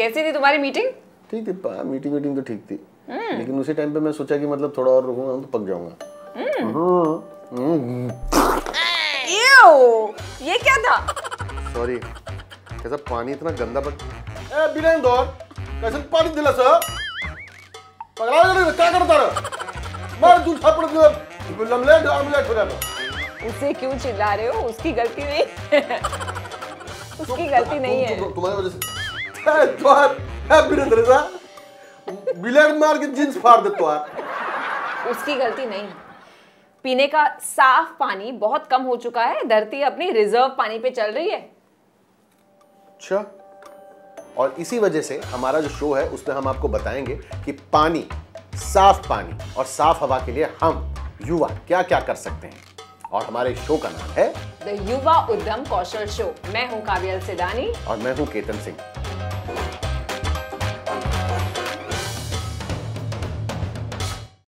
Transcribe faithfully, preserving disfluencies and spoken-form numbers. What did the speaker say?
कैसी थी तुम्हारी मीटिंग? ठीक थी, मीटिंग मीटिंग तो ठीक थी, लेकिन उसी टाइम पे मैं सोचा कि मतलब थोड़ा और रुकूंगा तो पक जाऊंगा। ये क्या था? सॉरी, कैसा पानी इतना गंदा पक। ए बिना दौर कैसे पानी दिला सर? पगला गया क्या करता रहा? मार दूं थापड़ दिया, लमलेट आमलेट हो जाता। उसे क्यों चिल्ला रहे हो? उसकी गलती नहीं है। उसकी गलती नहीं है। तुम्हारी वजह से दौर है बिना दरसा। बिलेट मार के जींस फाड़ देता है। उसकी गलती नहीं। पीने का साफ पानी बहुत कम हो चुका है, धरती अपनी रिजर्व पानी पे चल रही है। अच्छा, और इसी वजह से हमारा जो शो है उसमें हम आपको बताएंगे कि पानी, साफ पानी और साफ हवा के लिए हम युवा क्या क्या कर सकते हैं। और हमारे शो का नाम है द युवा उद्यम कौशल शो। मैं हूँ काव्याल सिदानी और मैं हूँ केतन सिंह।